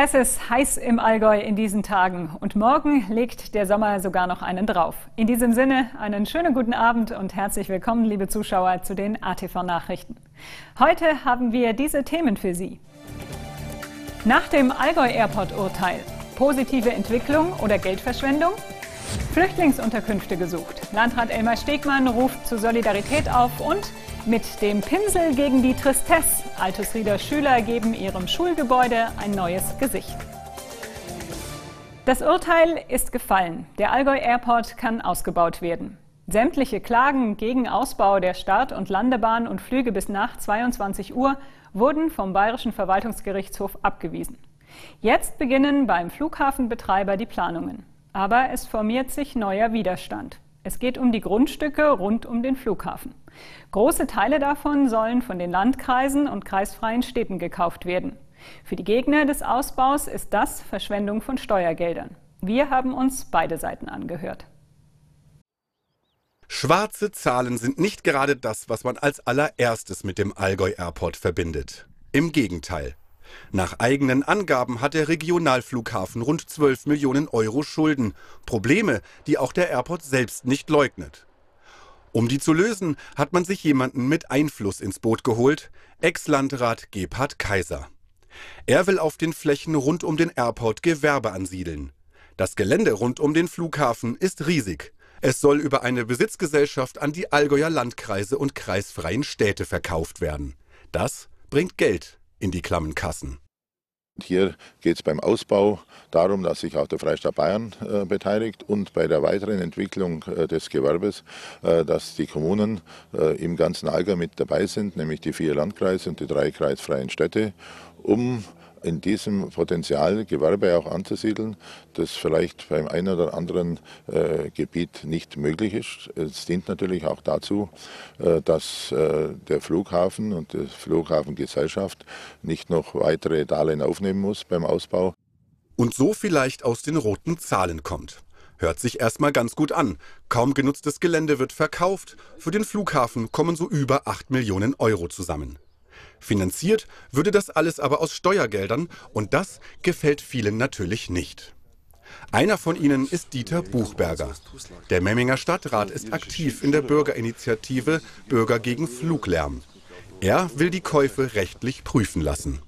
Es ist heiß im Allgäu in diesen Tagen und morgen legt der Sommer sogar noch einen drauf. In diesem Sinne einen schönen guten Abend und herzlich willkommen, liebe Zuschauer, zu den ATV-Nachrichten. Heute haben wir diese Themen für Sie. Nach dem Allgäu Airport-Urteil: positive Entwicklung oder Geldverschwendung? Flüchtlingsunterkünfte gesucht. Landrat Elmar Stegmann ruft zur Solidarität auf und mit dem Pinsel gegen die Tristesse. Altusrieder Schüler geben ihrem Schulgebäude ein neues Gesicht. Das Urteil ist gefallen. Der Allgäu Airport kann ausgebaut werden. Sämtliche Klagen gegen Ausbau der Start- und Landebahn und Flüge bis nach 22 Uhr wurden vom Bayerischen Verwaltungsgerichtshof abgewiesen. Jetzt beginnen beim Flughafenbetreiber die Planungen. Aber es formiert sich neuer Widerstand. Es geht um die Grundstücke rund um den Flughafen. Große Teile davon sollen von den Landkreisen und kreisfreien Städten gekauft werden. Für die Gegner des Ausbaus ist das Verschwendung von Steuergeldern. Wir haben uns beide Seiten angehört. Schwarze Zahlen sind nicht gerade das, was man als allererstes mit dem Allgäu Airport verbindet. Im Gegenteil. Nach eigenen Angaben hat der Regionalflughafen rund 12 Millionen Euro Schulden. Probleme, die auch der Airport selbst nicht leugnet. Um die zu lösen, hat man sich jemanden mit Einfluss ins Boot geholt: Ex-Landrat Gebhard Kaiser. Er will auf den Flächen rund um den Airport Gewerbe ansiedeln. Das Gelände rund um den Flughafen ist riesig. Es soll über eine Besitzgesellschaft an die Allgäuer Landkreise und kreisfreien Städte verkauft werden. Das bringt Geld in die klammen Kassen. Hier geht es beim Ausbau darum, dass sich auch der Freistaat Bayern beteiligt und bei der weiteren Entwicklung des Gewerbes, dass die Kommunen im ganzen Allgäu mit dabei sind, nämlich die 4 Landkreise und die 3 kreisfreien Städte, um in diesem Potenzial Gewerbe auch anzusiedeln, das vielleicht beim einen oder anderen Gebiet nicht möglich ist. Es dient natürlich auch dazu, dass der Flughafen und die Flughafengesellschaft nicht noch weitere Darlehen aufnehmen muss beim Ausbau. Und so vielleicht aus den roten Zahlen kommt. Hört sich erstmal ganz gut an. Kaum genutztes Gelände wird verkauft. Für den Flughafen kommen so über 8 Millionen Euro zusammen. Finanziert würde das alles aber aus Steuergeldern, und das gefällt vielen natürlich nicht. Einer von ihnen ist Dieter Buchberger. Der Memminger Stadtrat ist aktiv in der Bürgerinitiative Bürger gegen Fluglärm. Er will die Käufe rechtlich prüfen lassen.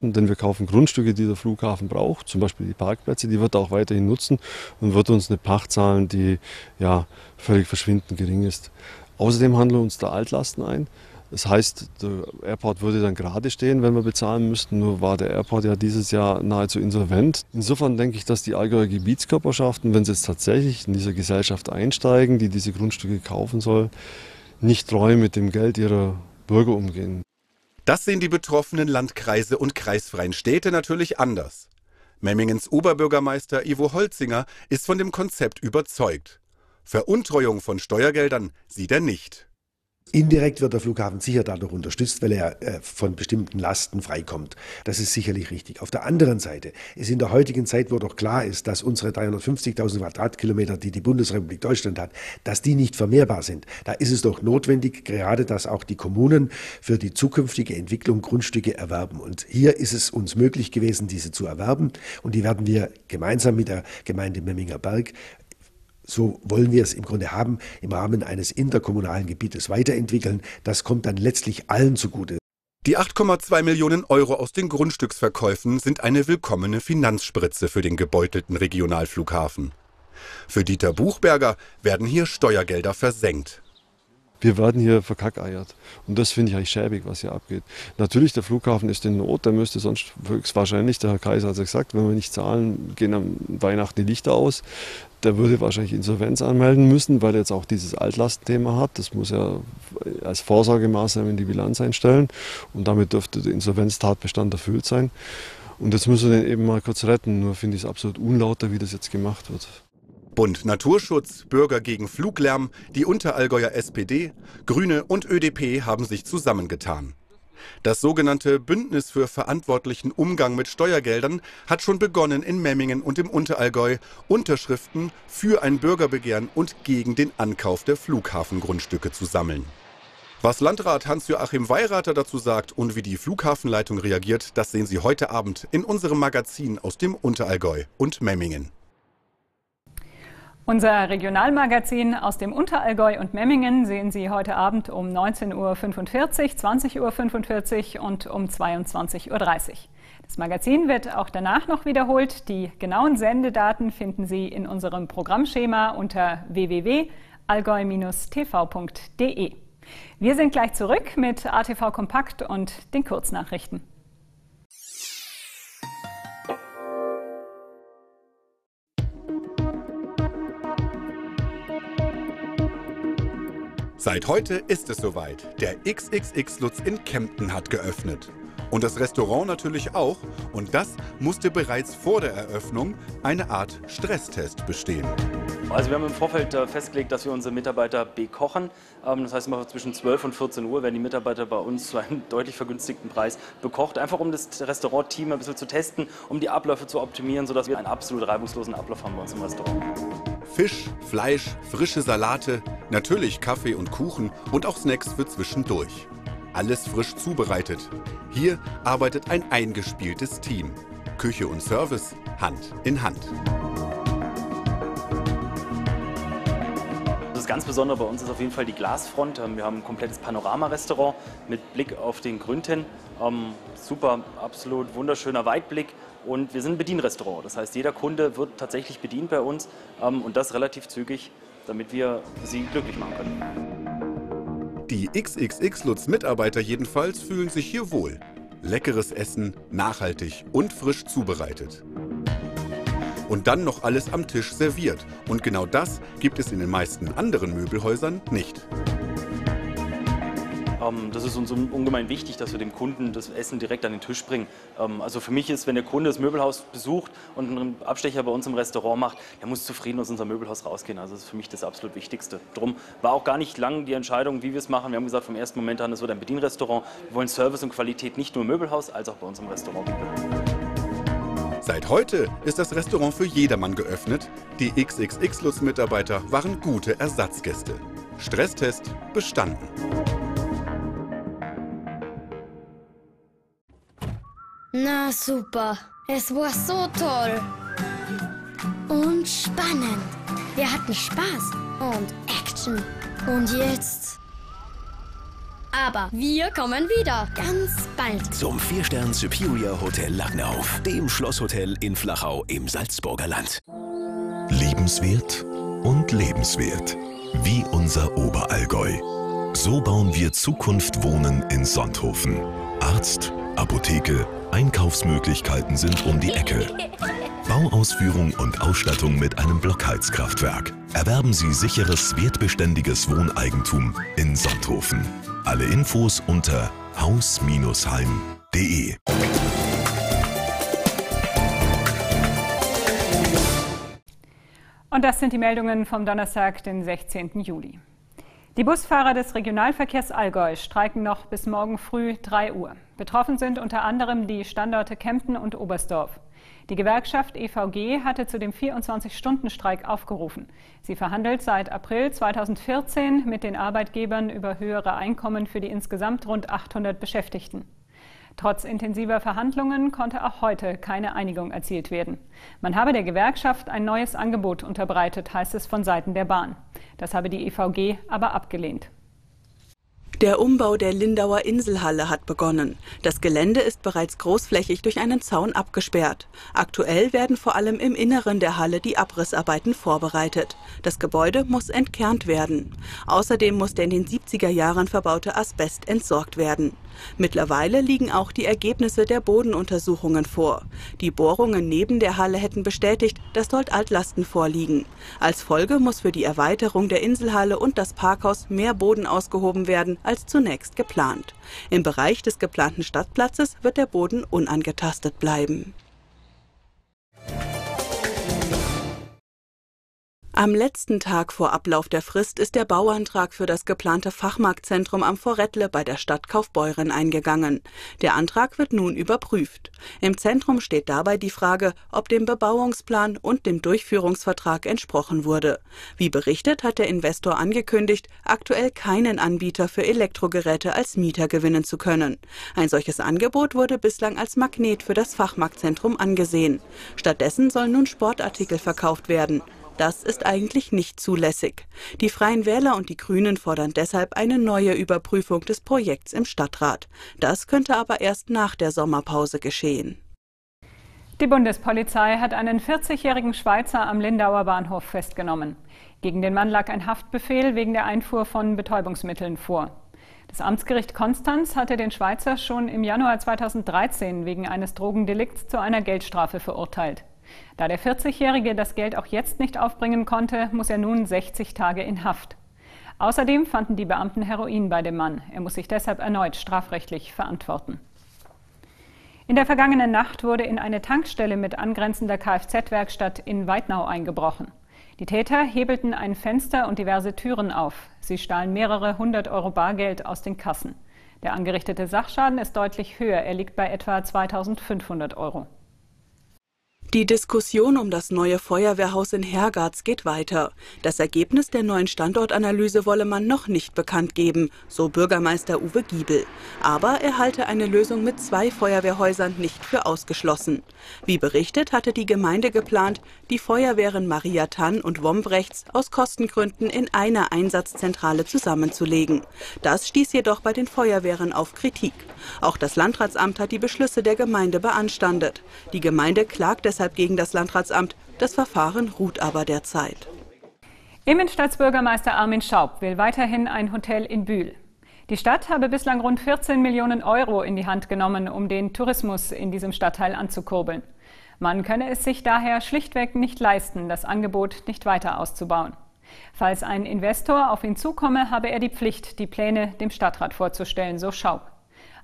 Denn wir kaufen Grundstücke, die der Flughafen braucht, zum Beispiel die Parkplätze, die wird er auch weiterhin nutzen und wird uns eine Pacht zahlen, die ja völlig verschwindend gering ist. Außerdem handeln uns da Altlasten ein. Das heißt, der Airport würde dann gerade stehen, wenn wir bezahlen müssten. Nur war der Airport ja dieses Jahr nahezu insolvent. Insofern denke ich, dass die Allgäuer Gebietskörperschaften, wenn sie jetzt tatsächlich in dieser Gesellschaft einsteigen, die diese Grundstücke kaufen soll, nicht treu mit dem Geld ihrer Bürger umgehen. Das sehen die betroffenen Landkreise und kreisfreien Städte natürlich anders. Memmingens Oberbürgermeister Ivo Holzinger ist von dem Konzept überzeugt. Veruntreuung von Steuergeldern sieht er nicht. Indirekt wird der Flughafen sicher dadurch unterstützt, weil er von bestimmten Lasten freikommt. Das ist sicherlich richtig. Auf der anderen Seite ist in der heutigen Zeit, wo doch klar ist, dass unsere 350.000 Quadratkilometer, die die Bundesrepublik Deutschland hat, dass die nicht vermehrbar sind. Da ist es doch notwendig, gerade dass auch die Kommunen für die zukünftige Entwicklung Grundstücke erwerben. Und hier ist es uns möglich gewesen, diese zu erwerben. Und die werden wir gemeinsam mit der Gemeinde Memminger Berg, so wollen wir es im Grunde haben, im Rahmen eines interkommunalen Gebietes weiterentwickeln. Das kommt dann letztlich allen zugute. Die 8,2 Millionen Euro aus den Grundstücksverkäufen sind eine willkommene Finanzspritze für den gebeutelten Regionalflughafen. Für Dieter Buchberger werden hier Steuergelder versenkt. Wir werden hier verkackeiert. Und das finde ich eigentlich schäbig, was hier abgeht. Natürlich, der Flughafen ist in Not, da müsste sonst höchstwahrscheinlich, der Herr Kaiser hat es gesagt, wenn wir nicht zahlen, gehen am Weihnachten die Lichter aus. Der würde wahrscheinlich Insolvenz anmelden müssen, weil er jetzt auch dieses Altlastenthema hat. Das muss er als Vorsorgemaßnahme in die Bilanz einstellen. Und damit dürfte der Insolvenztatbestand erfüllt sein. Und jetzt müssen wir den eben mal kurz retten. Nur finde ich es absolut unlauter, wie das jetzt gemacht wird. Bund Naturschutz, Bürger gegen Fluglärm, die Unterallgäuer SPD, Grüne und ÖDP haben sich zusammengetan. Das sogenannte Bündnis für verantwortlichen Umgang mit Steuergeldern hat schon begonnen, in Memmingen und im Unterallgäu Unterschriften für ein Bürgerbegehren und gegen den Ankauf der Flughafengrundstücke zu sammeln. Was Landrat Hans-Joachim Weirather dazu sagt und wie die Flughafenleitung reagiert, das sehen Sie heute Abend in unserem Magazin aus dem Unterallgäu und Memmingen. Unser Regionalmagazin aus dem Unterallgäu und Memmingen sehen Sie heute Abend um 19:45 Uhr, 20:45 Uhr und um 22:30 Uhr. Das Magazin wird auch danach noch wiederholt. Die genauen Sendedaten finden Sie in unserem Programmschema unter www.allgäu-tv.de. Wir sind gleich zurück mit ATV Kompakt und den Kurznachrichten. Seit heute ist es soweit. Der XXXLutz in Kempten hat geöffnet. Und das Restaurant natürlich auch. Und das musste bereits vor der Eröffnung eine Art Stresstest bestehen. Also wir haben im Vorfeld festgelegt, dass wir unsere Mitarbeiter bekochen. Das heißt, immer zwischen 12 und 14 Uhr werden die Mitarbeiter bei uns zu einem deutlich vergünstigten Preis bekocht. Einfach um das Restaurantteam ein bisschen zu testen, um die Abläufe zu optimieren, sodass wir einen absolut reibungslosen Ablauf haben bei uns im Restaurant. Fisch, Fleisch, frische Salate, natürlich Kaffee und Kuchen und auch Snacks für zwischendurch. Alles frisch zubereitet. Hier arbeitet ein eingespieltes Team. Küche und Service Hand in Hand. Das ganz Besondere bei uns ist auf jeden Fall die Glasfront. Wir haben ein komplettes Panorama-Restaurant mit Blick auf den Grünten. Super, absolut wunderschöner Weitblick. Und wir sind ein Bedienrestaurant, das heißt, jeder Kunde wird tatsächlich bedient bei uns und das relativ zügig, damit wir sie glücklich machen können. Die XXXLutz-Mitarbeiter jedenfalls fühlen sich hier wohl. Leckeres Essen, nachhaltig und frisch zubereitet. Und dann noch alles am Tisch serviert. Und genau das gibt es in den meisten anderen Möbelhäusern nicht. Das ist uns ungemein wichtig, dass wir dem Kunden das Essen direkt an den Tisch bringen. Also für mich ist, wenn der Kunde das Möbelhaus besucht und einen Abstecher bei uns im Restaurant macht, der muss zufrieden aus unserem Möbelhaus rausgehen. Also das ist für mich das absolut Wichtigste. Drum war auch gar nicht lang die Entscheidung, wie wir es machen. Wir haben gesagt, vom ersten Moment an, es wird ein Bedienrestaurant. Wir wollen Service und Qualität nicht nur im Möbelhaus, als auch bei uns im Restaurant. Seit heute ist das Restaurant für jedermann geöffnet. Die XXXLutz-Mitarbeiter waren gute Ersatzgäste. Stresstest bestanden. Na super, es war so toll und spannend. Wir hatten Spaß und Action. Und jetzt? Aber wir kommen wieder, ganz bald. Zum 4-Stern Superior Hotel Lagnerhof, dem Schlosshotel in Flachau im Salzburger Land. Liebenswert und lebenswert, wie unser Oberallgäu. So bauen wir Zukunft Wohnen in Sonthofen. Arzt, Apotheke, Einkaufsmöglichkeiten sind um die Ecke. Bauausführung und Ausstattung mit einem Blockheizkraftwerk. Erwerben Sie sicheres, wertbeständiges Wohneigentum in Sonthofen. Alle Infos unter haus-heim.de. Und das sind die Meldungen vom Donnerstag, den 16. Juli. Die Busfahrer des Regionalverkehrs Allgäu streiken noch bis morgen früh 3 Uhr. Betroffen sind unter anderem die Standorte Kempten und Oberstdorf. Die Gewerkschaft EVG hatte zu dem 24-Stunden-Streik aufgerufen. Sie verhandelt seit April 2014 mit den Arbeitgebern über höhere Einkommen für die insgesamt rund 800 Beschäftigten. Trotz intensiver Verhandlungen konnte auch heute keine Einigung erzielt werden. Man habe der Gewerkschaft ein neues Angebot unterbreitet, heißt es von Seiten der Bahn. Das habe die EVG aber abgelehnt. Der Umbau der Lindauer Inselhalle hat begonnen. Das Gelände ist bereits großflächig durch einen Zaun abgesperrt. Aktuell werden vor allem im Inneren der Halle die Abrissarbeiten vorbereitet. Das Gebäude muss entkernt werden. Außerdem muss der in den 70er Jahren verbaute Asbest entsorgt werden. Mittlerweile liegen auch die Ergebnisse der Bodenuntersuchungen vor. Die Bohrungen neben der Halle hätten bestätigt, dass dort Altlasten vorliegen. Als Folge muss für die Erweiterung der Inselhalle und das Parkhaus mehr Boden ausgehoben werden als zunächst geplant. Im Bereich des geplanten Stadtplatzes wird der Boden unangetastet bleiben. Am letzten Tag vor Ablauf der Frist ist der Bauantrag für das geplante Fachmarktzentrum am Forettle bei der Stadt Kaufbeuren eingegangen. Der Antrag wird nun überprüft. Im Zentrum steht dabei die Frage, ob dem Bebauungsplan und dem Durchführungsvertrag entsprochen wurde. Wie berichtet, hat der Investor angekündigt, aktuell keinen Anbieter für Elektrogeräte als Mieter gewinnen zu können. Ein solches Angebot wurde bislang als Magnet für das Fachmarktzentrum angesehen. Stattdessen sollen nun Sportartikel verkauft werden. Das ist eigentlich nicht zulässig. Die Freien Wähler und die Grünen fordern deshalb eine neue Überprüfung des Projekts im Stadtrat. Das könnte aber erst nach der Sommerpause geschehen. Die Bundespolizei hat einen 40-jährigen Schweizer am Lindauer Bahnhof festgenommen. Gegen den Mann lag ein Haftbefehl wegen der Einfuhr von Betäubungsmitteln vor. Das Amtsgericht Konstanz hatte den Schweizer schon im Januar 2013 wegen eines Drogendelikts zu einer Geldstrafe verurteilt. Da der 40-Jährige das Geld auch jetzt nicht aufbringen konnte, muss er nun 60 Tage in Haft. Außerdem fanden die Beamten Heroin bei dem Mann. Er muss sich deshalb erneut strafrechtlich verantworten. In der vergangenen Nacht wurde in eine Tankstelle mit angrenzender Kfz-Werkstatt in Weidnau eingebrochen. Die Täter hebelten ein Fenster und diverse Türen auf. Sie stahlen mehrere 100 Euro Bargeld aus den Kassen. Der angerichtete Sachschaden ist deutlich höher. Er liegt bei etwa 2.500 Euro. Die Diskussion um das neue Feuerwehrhaus in Hergarz geht weiter. Das Ergebnis der neuen Standortanalyse wolle man noch nicht bekannt geben, so Bürgermeister Uwe Giebel. Aber er halte eine Lösung mit 2 Feuerwehrhäusern nicht für ausgeschlossen. Wie berichtet, hatte die Gemeinde geplant, die Feuerwehren Maria Tann und Wombrechts aus Kostengründen in einer Einsatzzentrale zusammenzulegen. Das stieß jedoch bei den Feuerwehren auf Kritik. Auch das Landratsamt hat die Beschlüsse der Gemeinde beanstandet. Die Gemeinde klagt deshalb gegen das Landratsamt. Das Verfahren ruht aber derzeit. Immenstadts Bürgermeister Armin Schaub will weiterhin ein Hotel in Bühl. Die Stadt habe bislang rund 14 Millionen Euro in die Hand genommen, um den Tourismus in diesem Stadtteil anzukurbeln. Man könne es sich daher schlichtweg nicht leisten, das Angebot nicht weiter auszubauen. Falls ein Investor auf ihn zukomme, habe er die Pflicht, die Pläne dem Stadtrat vorzustellen, so Schaub.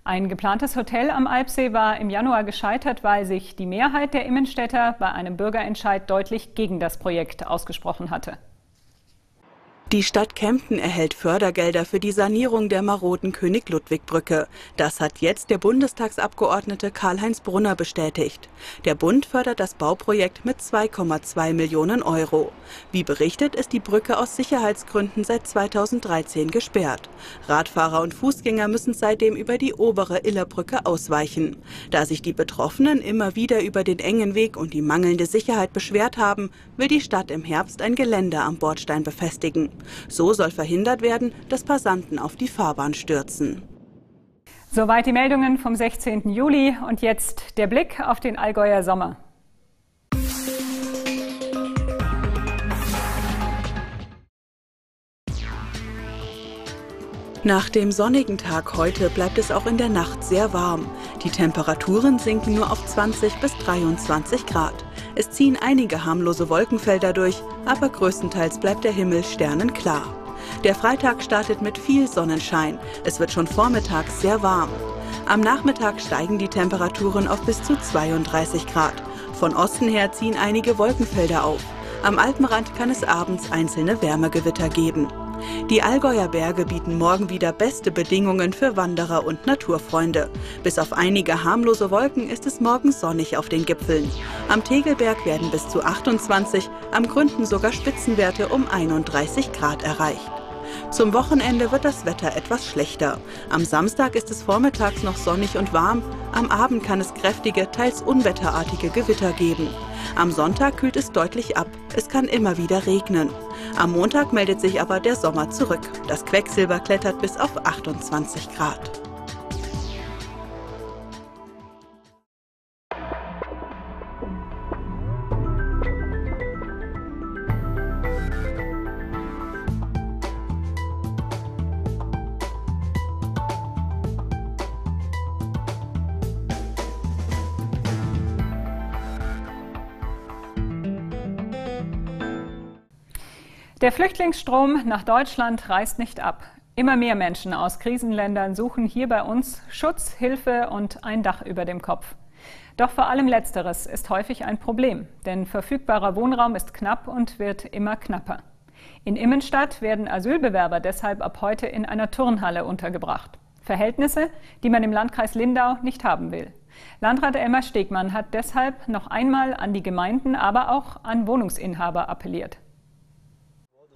Ein geplantes Hotel am Alpsee war im Januar gescheitert, weil sich die Mehrheit der Immenstädter bei einem Bürgerentscheid deutlich gegen das Projekt ausgesprochen hatte. Die Stadt Kempten erhält Fördergelder für die Sanierung der maroden König-Ludwig-Brücke. Das hat jetzt der Bundestagsabgeordnete Karl-Heinz Brunner bestätigt. Der Bund fördert das Bauprojekt mit 2,2 Millionen Euro. Wie berichtet, ist die Brücke aus Sicherheitsgründen seit 2013 gesperrt. Radfahrer und Fußgänger müssen seitdem über die obere Illerbrücke ausweichen. Da sich die Betroffenen immer wieder über den engen Weg und die mangelnde Sicherheit beschwert haben, will die Stadt im Herbst ein Geländer am Bordstein befestigen. So soll verhindert werden, dass Passanten auf die Fahrbahn stürzen. Soweit die Meldungen vom 16. Juli und jetzt der Blick auf den Allgäuer Sommer. Nach dem sonnigen Tag heute bleibt es auch in der Nacht sehr warm. Die Temperaturen sinken nur auf 20 bis 23 Grad. Es ziehen einige harmlose Wolkenfelder durch, aber größtenteils bleibt der Himmel sternenklar. Der Freitag startet mit viel Sonnenschein. Es wird schon vormittags sehr warm. Am Nachmittag steigen die Temperaturen auf bis zu 32 Grad. Von Osten her ziehen einige Wolkenfelder auf. Am Alpenrand kann es abends einzelne Wärmegewitter geben. Die Allgäuer Berge bieten morgen wieder beste Bedingungen für Wanderer und Naturfreunde. Bis auf einige harmlose Wolken ist es morgen sonnig auf den Gipfeln. Am Tegelberg werden bis zu 28, am Gründen sogar Spitzenwerte um 31 Grad erreicht. Zum Wochenende wird das Wetter etwas schlechter. Am Samstag ist es vormittags noch sonnig und warm, am Abend kann es kräftige, teils unwetterartige Gewitter geben. Am Sonntag kühlt es deutlich ab, es kann immer wieder regnen. Am Montag meldet sich aber der Sommer zurück. Das Quecksilber klettert bis auf 28 Grad. Der Flüchtlingsstrom nach Deutschland reißt nicht ab. Immer mehr Menschen aus Krisenländern suchen hier bei uns Schutz, Hilfe und ein Dach über dem Kopf. Doch vor allem Letzteres ist häufig ein Problem, denn verfügbarer Wohnraum ist knapp und wird immer knapper. In Immenstadt werden Asylbewerber deshalb ab heute in einer Turnhalle untergebracht. Verhältnisse, die man im Landkreis Lindau nicht haben will. Landrat Elmar Stegmann hat deshalb noch einmal an die Gemeinden, aber auch an Wohnungsinhaber appelliert.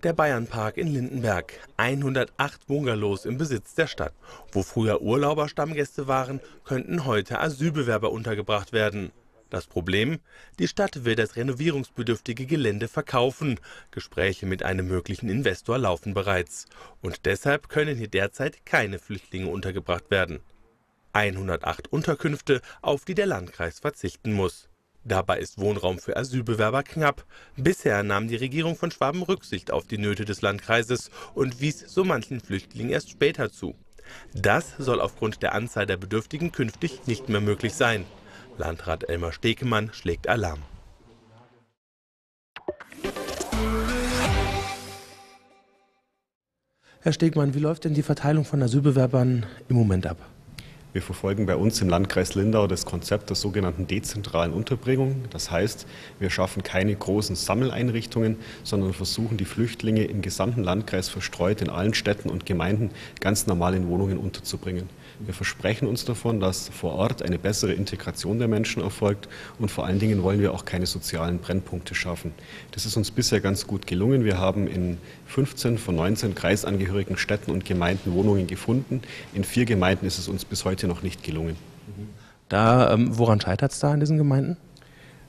Der Bayernpark in Lindenberg, 108 Bungalows im Besitz der Stadt. Wo früher Urlauber Stammgäste waren, könnten heute Asylbewerber untergebracht werden. Das Problem? Die Stadt will das renovierungsbedürftige Gelände verkaufen. Gespräche mit einem möglichen Investor laufen bereits. Und deshalb können hier derzeit keine Flüchtlinge untergebracht werden. 108 Unterkünfte, auf die der Landkreis verzichten muss. Dabei ist Wohnraum für Asylbewerber knapp. Bisher nahm die Regierung von Schwaben Rücksicht auf die Nöte des Landkreises und wies so manchen Flüchtlingen erst später zu. Das soll aufgrund der Anzahl der Bedürftigen künftig nicht mehr möglich sein. Landrat Elmar Stegmann schlägt Alarm. Herr Stegmann, wie läuft denn die Verteilung von Asylbewerbern im Moment ab? Wir verfolgen bei uns im Landkreis Lindau das Konzept der sogenannten dezentralen Unterbringung. Das heißt, wir schaffen keine großen Sammeleinrichtungen, sondern versuchen, die Flüchtlinge im gesamten Landkreis verstreut in allen Städten und Gemeinden ganz normal in Wohnungen unterzubringen. Wir versprechen uns davon, dass vor Ort eine bessere Integration der Menschen erfolgt, und vor allen Dingen wollen wir auch keine sozialen Brennpunkte schaffen. Das ist uns bisher ganz gut gelungen. Wir haben in 15 von 19 kreisangehörigen Städten und Gemeinden Wohnungen gefunden. In 4 Gemeinden ist es uns bis heute noch nicht gelungen. Da, woran scheitert es da in diesen Gemeinden?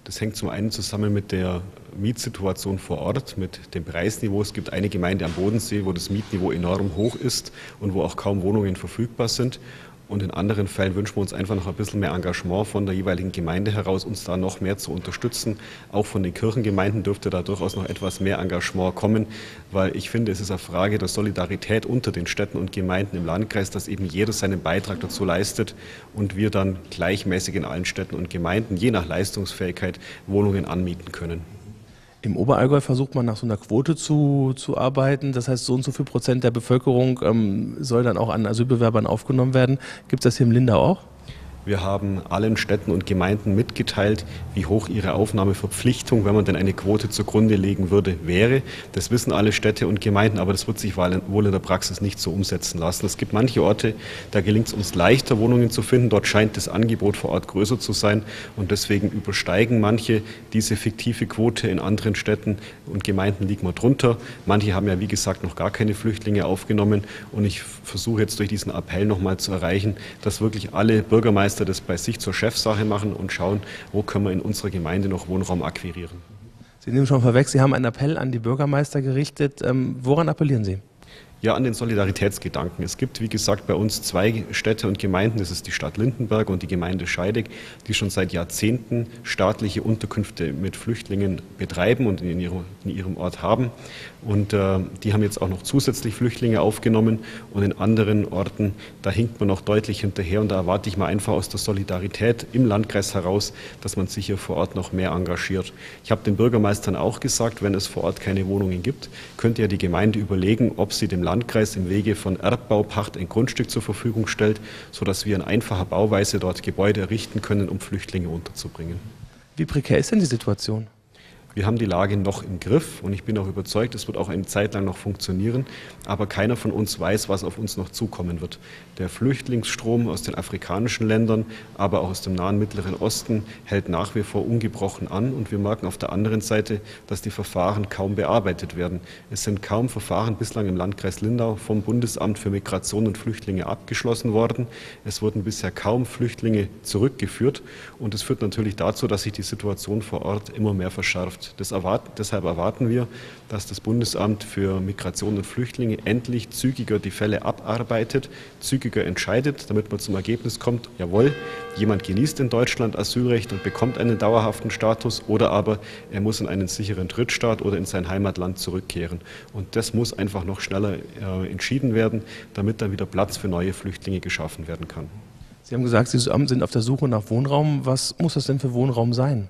Das hängt zum einen zusammen mit der Mietsituation vor Ort, mit dem Preisniveau. Es gibt eine Gemeinde am Bodensee, wo das Mietniveau enorm hoch ist und wo auch kaum Wohnungen verfügbar sind. Und in anderen Fällen wünschen wir uns einfach noch ein bisschen mehr Engagement von der jeweiligen Gemeinde heraus, uns da noch mehr zu unterstützen. Auch von den Kirchengemeinden dürfte da durchaus noch etwas mehr Engagement kommen, weil ich finde, es ist eine Frage der Solidarität unter den Städten und Gemeinden im Landkreis, dass eben jeder seinen Beitrag dazu leistet und wir dann gleichmäßig in allen Städten und Gemeinden, je nach Leistungsfähigkeit, Wohnungen anmieten können. Im Oberallgäu versucht man nach so einer Quote zu arbeiten. Das heißt, so und so viel % der Bevölkerung soll dann auch an Asylbewerbern aufgenommen werden. Gibt es das hier im Lindau auch? Wir haben allen Städten und Gemeinden mitgeteilt, wie hoch ihre Aufnahmeverpflichtung, wenn man denn eine Quote zugrunde legen würde, wäre. Das wissen alle Städte und Gemeinden, aber das wird sich wohl in der Praxis nicht so umsetzen lassen. Es gibt manche Orte, da gelingt es uns leichter, Wohnungen zu finden. Dort scheint das Angebot vor Ort größer zu sein, und deswegen übersteigen manche diese fiktive Quote. In anderen Städten und Gemeinden liegt man drunter. Manche haben ja, wie gesagt, noch gar keine Flüchtlinge aufgenommen, und ich versuche jetzt durch diesen Appell nochmal zu erreichen, dass wirklich alle Bürgermeister das bei sich zur Chefsache machen und schauen, wo können wir in unserer Gemeinde noch Wohnraum akquirieren. Sie nehmen schon vorweg, Sie haben einen Appell an die Bürgermeister gerichtet. Woran appellieren Sie? Ja, an den Solidaritätsgedanken. Es gibt, wie gesagt, bei uns 2 Städte und Gemeinden, das ist die Stadt Lindenberg und die Gemeinde Scheidegg, die schon seit Jahrzehnten staatliche Unterkünfte mit Flüchtlingen betreiben und in ihrem Ort haben. Und die haben jetzt auch noch zusätzlich Flüchtlinge aufgenommen, und in anderen Orten, da hinkt man noch deutlich hinterher, und da erwarte ich mal einfach aus der Solidarität im Landkreis heraus, dass man sich hier vor Ort noch mehr engagiert. Ich habe den Bürgermeistern auch gesagt, wenn es vor Ort keine Wohnungen gibt, könnte ja die Gemeinde überlegen, ob sie dem Landkreis im Wege von Erbbaupacht ein Grundstück zur Verfügung stellt, sodass wir in einfacher Bauweise dort Gebäude errichten können, um Flüchtlinge unterzubringen. Wie prekär ist denn die Situation? Wir haben die Lage noch im Griff, und ich bin auch überzeugt, es wird auch eine Zeit lang noch funktionieren, aber keiner von uns weiß, was auf uns noch zukommen wird. Der Flüchtlingsstrom aus den afrikanischen Ländern, aber auch aus dem nahen Mittleren Osten hält nach wie vor ungebrochen an, und wir merken auf der anderen Seite, dass die Verfahren kaum bearbeitet werden. Es sind kaum Verfahren bislang im Landkreis Lindau vom Bundesamt für Migration und Flüchtlinge abgeschlossen worden. Es wurden bisher kaum Flüchtlinge zurückgeführt, und es führt natürlich dazu, dass sich die Situation vor Ort immer mehr verschärft. Deshalb erwarten wir, dass das Bundesamt für Migration und Flüchtlinge endlich zügiger die Fälle abarbeitet, zügiger entscheidet, damit man zum Ergebnis kommt, jawohl, jemand genießt in Deutschland Asylrecht und bekommt einen dauerhaften Status, oder aber er muss in einen sicheren Drittstaat oder in sein Heimatland zurückkehren. Und das muss einfach noch schneller entschieden werden, damit dann wieder Platz für neue Flüchtlinge geschaffen werden kann. Sie haben gesagt, Sie sind auf der Suche nach Wohnraum. Was muss das denn für Wohnraum sein?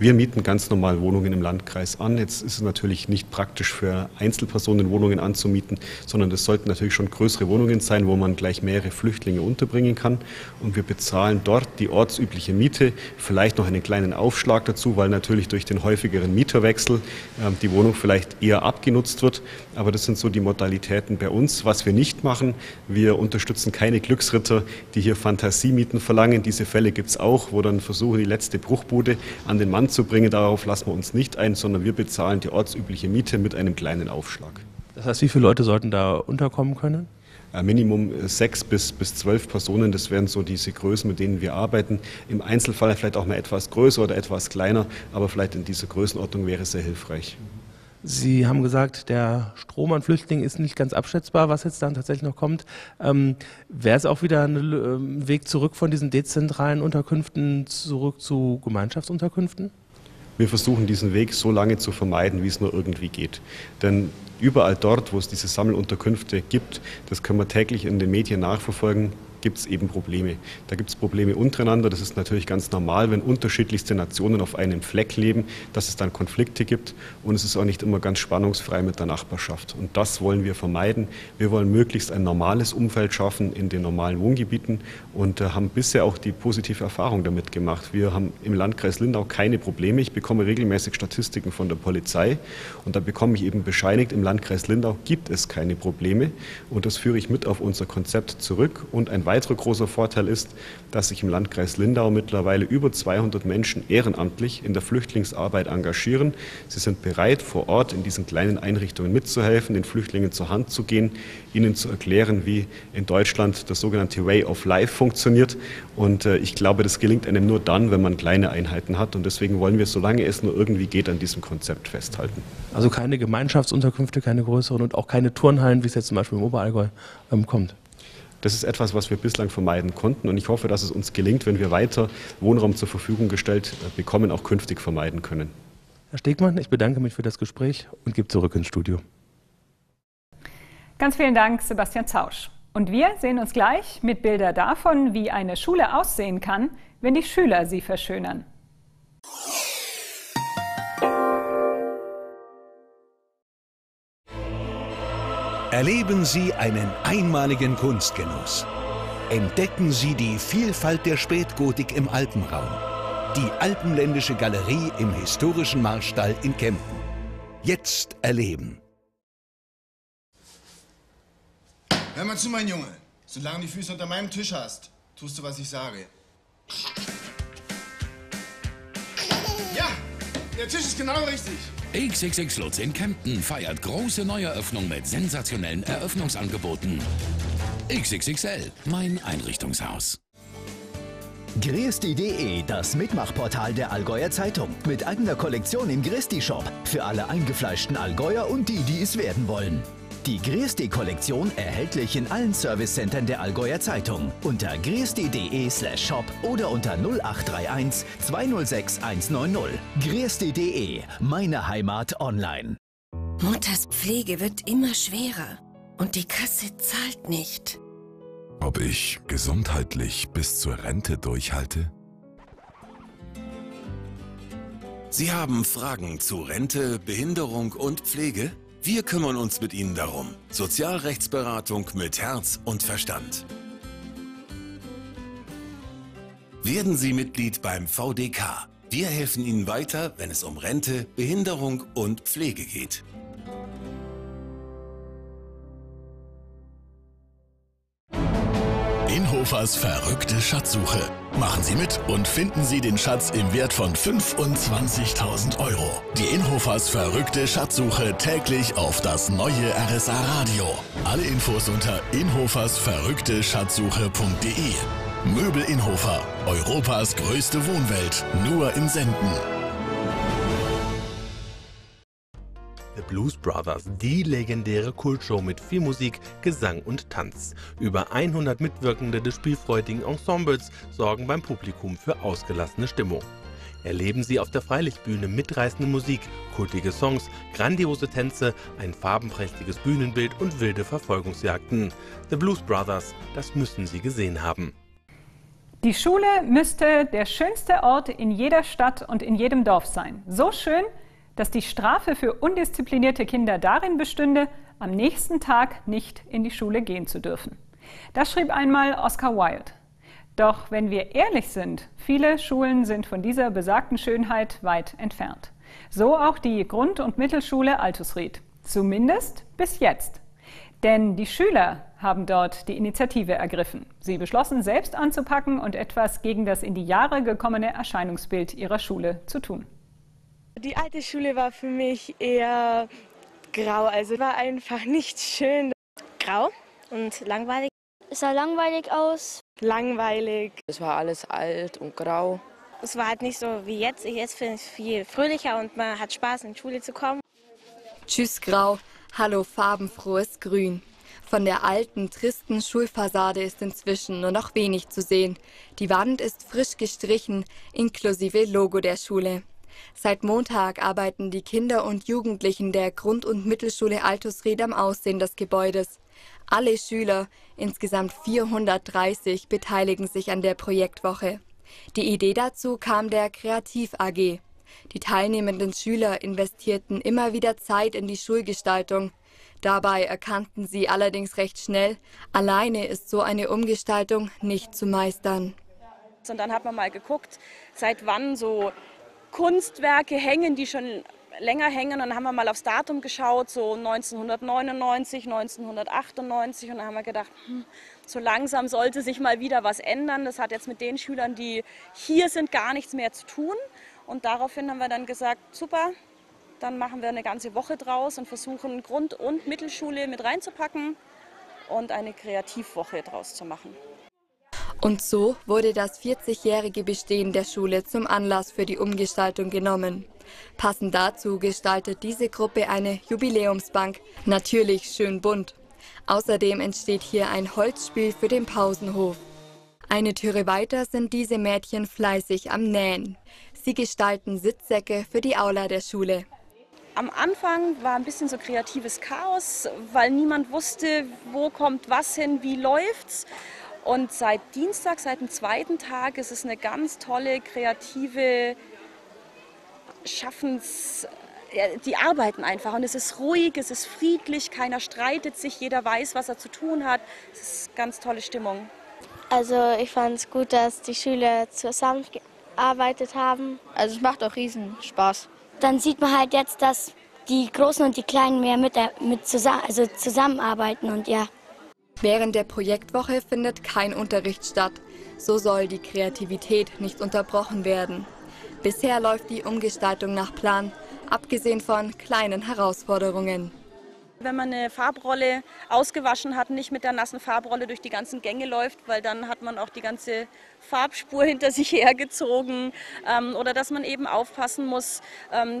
Wir mieten ganz normal Wohnungen im Landkreis an. Jetzt ist es natürlich nicht praktisch für Einzelpersonen Wohnungen anzumieten, sondern das sollten natürlich schon größere Wohnungen sein, wo man gleich mehrere Flüchtlinge unterbringen kann. Und wir bezahlen dort die ortsübliche Miete, vielleicht noch einen kleinen Aufschlag dazu, weil natürlich durch den häufigeren Mieterwechsel die Wohnung vielleicht eher abgenutzt wird. Aber das sind so die Modalitäten bei uns. Was wir nicht machen, wir unterstützen keine Glücksritter, die hier Fantasiemieten verlangen. Diese Fälle gibt es auch, wo dann versuchen, die letzte Bruchbude an den Mann zu bringen, darauf lassen wir uns nicht ein, sondern wir bezahlen die ortsübliche Miete mit einem kleinen Aufschlag. Das heißt, wie viele Leute sollten da unterkommen können? Minimum 6 bis 12 Personen, das wären so diese Größen, mit denen wir arbeiten. Im Einzelfall vielleicht auch mal etwas größer oder etwas kleiner, aber vielleicht in dieser Größenordnung wäre es sehr hilfreich. Sie haben gesagt, der Strom an Flüchtlingen ist nicht ganz abschätzbar, was jetzt dann tatsächlich noch kommt. Wäre es auch wieder ein Weg zurück von diesen dezentralen Unterkünften zurück zu Gemeinschaftsunterkünften? Wir versuchen, diesen Weg so lange zu vermeiden, wie es nur irgendwie geht. Denn überall dort, wo es diese Sammelunterkünfte gibt, das können wir täglich in den Medien nachverfolgen, gibt es eben Probleme. Da gibt es Probleme untereinander. Das ist natürlich ganz normal, wenn unterschiedlichste Nationen auf einem Fleck leben, dass es dann Konflikte gibt. Und es ist auch nicht immer ganz spannungsfrei mit der Nachbarschaft. Und das wollen wir vermeiden. Wir wollen möglichst ein normales Umfeld schaffen in den normalen Wohngebieten und haben bisher auch die positive Erfahrung damit gemacht. Wir haben im Landkreis Lindau keine Probleme. Ich bekomme regelmäßig Statistiken von der Polizei und da bekomme ich eben bescheinigt, im Landkreis Lindau gibt es keine Probleme. Und das führe ich mit auf unser Konzept zurück. Und ein weiterer großer Vorteil ist, dass sich im Landkreis Lindau mittlerweile über 200 Menschen ehrenamtlich in der Flüchtlingsarbeit engagieren. Sie sind bereit, vor Ort in diesen kleinen Einrichtungen mitzuhelfen, den Flüchtlingen zur Hand zu gehen, ihnen zu erklären, wie in Deutschland das sogenannte Way of Life funktioniert. Und ich glaube, das gelingt einem nur dann, wenn man kleine Einheiten hat. Und deswegen wollen wir, solange es nur irgendwie geht, an diesem Konzept festhalten. Also keine Gemeinschaftsunterkünfte, keine größeren und auch keine Turnhallen, wie es jetzt zum Beispiel im Oberallgäu kommt. Das ist etwas, was wir bislang vermeiden konnten und ich hoffe, dass es uns gelingt, wenn wir weiter Wohnraum zur Verfügung gestellt bekommen, auch künftig vermeiden können. Herr Stegmann, ich bedanke mich für das Gespräch und gebe zurück ins Studio. Ganz vielen Dank, Sebastian Zausch. Und wir sehen uns gleich mit Bildern davon, wie eine Schule aussehen kann, wenn die Schüler sie verschönern. Erleben Sie einen einmaligen Kunstgenuss. Entdecken Sie die Vielfalt der Spätgotik im Alpenraum. Die Alpenländische Galerie im historischen Marstall in Kempten. Jetzt erleben. Hör mal zu, mein Junge. Solange du die Füße unter meinem Tisch hast, tust du, was ich sage. Ja, der Tisch ist genau richtig. XXXLutz in Kempten feiert große Neueröffnung mit sensationellen Eröffnungsangeboten. XXXL, mein Einrichtungshaus. Gristi.de, das Mitmachportal der Allgäuer Zeitung. Mit eigener Kollektion im Gristi-Shop. Für alle eingefleischten Allgäuer und die, die es werden wollen. Die Gristi-Kollektion erhältlich in allen Servicecentern der Allgäuer Zeitung. Unter gristi.de/shop oder unter 0831 206 190. Gristi.de, meine Heimat online. Mutters Pflege wird immer schwerer und die Kasse zahlt nicht. Ob ich gesundheitlich bis zur Rente durchhalte? Sie haben Fragen zu Rente, Behinderung und Pflege? Wir kümmern uns mit Ihnen darum. Sozialrechtsberatung mit Herz und Verstand. Werden Sie Mitglied beim VDK. Wir helfen Ihnen weiter, wenn es um Rente, Behinderung und Pflege geht. Inhofers verrückte Schatzsuche. Machen Sie mit und finden Sie den Schatz im Wert von 25.000 Euro. Die Inhofers verrückte Schatzsuche täglich auf das neue RSA Radio. Alle Infos unter inhofersverrückte-schatzsuche.de. Möbel Inhofer, Europas größte Wohnwelt, nur in Senden. The Blues Brothers, die legendäre Kultshow mit viel Musik, Gesang und Tanz. Über 100 Mitwirkende des spielfreudigen Ensembles sorgen beim Publikum für ausgelassene Stimmung. Erleben Sie auf der Freilichtbühne mitreißende Musik, kultige Songs, grandiose Tänze, ein farbenprächtiges Bühnenbild und wilde Verfolgungsjagden. The Blues Brothers, das müssen Sie gesehen haben. Die Schule müsste der schönste Ort in jeder Stadt und in jedem Dorf sein. So schön, dass die Strafe für undisziplinierte Kinder darin bestünde, am nächsten Tag nicht in die Schule gehen zu dürfen. Das schrieb einmal Oscar Wilde. Doch wenn wir ehrlich sind, viele Schulen sind von dieser besagten Schönheit weit entfernt. So auch die Grund- und Mittelschule Altusried. Zumindest bis jetzt. Denn die Schüler haben dort die Initiative ergriffen. Sie beschlossen, selbst anzupacken und etwas gegen das in die Jahre gekommene Erscheinungsbild ihrer Schule zu tun. Die alte Schule war für mich eher grau, also war einfach nicht schön. Grau und langweilig. Es sah langweilig aus. Langweilig. Es war alles alt und grau. Es war halt nicht so wie jetzt. Jetzt finde ich es viel fröhlicher und man hat Spaß, in die Schule zu kommen. Tschüss grau, hallo farbenfrohes Grün. Von der alten, tristen Schulfassade ist inzwischen nur noch wenig zu sehen. Die Wand ist frisch gestrichen, inklusive Logo der Schule. Seit Montag arbeiten die Kinder und Jugendlichen der Grund- und Mittelschule Altusried am Aussehen des Gebäudes. Alle Schüler, insgesamt 430, beteiligen sich an der Projektwoche. Die Idee dazu kam der Kreativ AG. Die teilnehmenden Schüler investierten immer wieder Zeit in die Schulgestaltung. Dabei erkannten sie allerdings recht schnell, alleine ist so eine Umgestaltung nicht zu meistern. Und dann hat man mal geguckt, seit wann so Kunstwerke hängen, die schon länger hängen. Und dann haben wir mal aufs Datum geschaut, so 1999, 1998. Und dann haben wir gedacht, so langsam sollte sich mal wieder was ändern. Das hat jetzt mit den Schülern, die hier sind, gar nichts mehr zu tun. Und daraufhin haben wir dann gesagt, super, dann machen wir eine ganze Woche draus und versuchen, Grund- und Mittelschule mit reinzupacken und eine Kreativwoche draus zu machen. Und so wurde das 40-jährige Bestehen der Schule zum Anlass für die Umgestaltung genommen. Passend dazu gestaltet diese Gruppe eine Jubiläumsbank, natürlich schön bunt. Außerdem entsteht hier ein Holzspiel für den Pausenhof. Eine Türe weiter sind diese Mädchen fleißig am Nähen. Sie gestalten Sitzsäcke für die Aula der Schule. Am Anfang war ein bisschen so kreatives Chaos, weil niemand wusste, wo kommt was hin, wie läuft's. Und seit Dienstag, seit dem zweiten Tag, ist es eine ganz tolle, kreative Schaffens... Die arbeiten einfach und es ist ruhig, es ist friedlich, keiner streitet sich, jeder weiß, was er zu tun hat. Es ist eine ganz tolle Stimmung. Also ich fand es gut, dass die Schüler zusammengearbeitet haben. Also es macht auch riesen Spaß. Dann sieht man halt jetzt, dass die Großen und die Kleinen mehr zusammenarbeiten und ja. Während der Projektwoche findet kein Unterricht statt. So soll die Kreativität nicht unterbrochen werden. Bisher läuft die Umgestaltung nach Plan, abgesehen von kleinen Herausforderungen. Wenn man eine Farbrolle ausgewaschen hat, nicht mit der nassen Farbrolle durch die ganzen Gänge läuft, weil dann hat man auch die ganze Farbspur hinter sich hergezogen. Oder dass man eben aufpassen muss,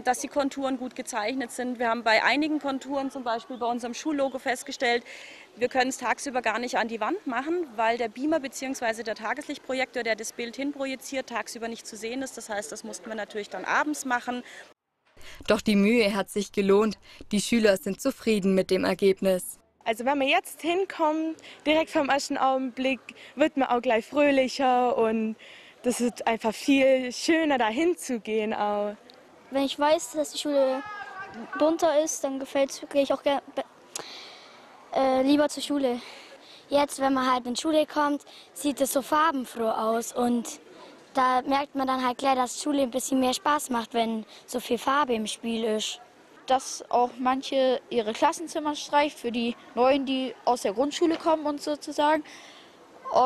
dass die Konturen gut gezeichnet sind. Wir haben bei einigen Konturen, zum Beispiel bei unserem Schullogo, festgestellt, wir können es tagsüber gar nicht an die Wand machen, weil der Beamer bzw. der Tageslichtprojektor, der das Bild hinprojiziert, tagsüber nicht zu sehen ist. Das heißt, das mussten wir natürlich dann abends machen. Doch die Mühe hat sich gelohnt. Die Schüler sind zufrieden mit dem Ergebnis. Also wenn man jetzt hinkommt, direkt vom ersten Augenblick, wird man auch gleich fröhlicher und das ist einfach viel schöner, dahin zu gehen auch. Wenn ich weiß, dass die Schule bunter ist, dann gehe ich auch gerne lieber zur Schule. Jetzt, wenn man halt in die Schule kommt, sieht es so farbenfroh aus und da merkt man dann halt gleich, dass Schule ein bisschen mehr Spaß macht, wenn so viel Farbe im Spiel ist. Dass auch manche ihre Klassenzimmer streicht für die Neuen, die aus der Grundschule kommen und sozusagen.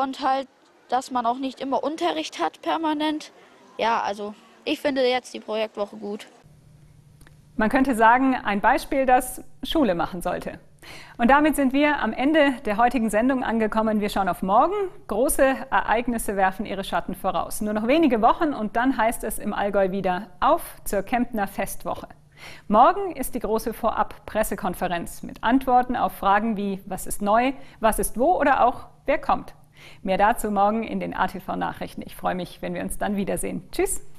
Und halt, dass man auch nicht immer Unterricht hat permanent. Ja, also ich finde jetzt die Projektwoche gut. Man könnte sagen, ein Beispiel, das Schule machen sollte. Und damit sind wir am Ende der heutigen Sendung angekommen. Wir schauen auf morgen. Große Ereignisse werfen ihre Schatten voraus. Nur noch wenige Wochen und dann heißt es im Allgäu wieder auf zur Kemptner Festwoche. Morgen ist die große Vorab-Pressekonferenz mit Antworten auf Fragen wie was ist neu, was ist wo oder auch wer kommt. Mehr dazu morgen in den ATV-Nachrichten. Ich freue mich, wenn wir uns dann wiedersehen. Tschüss!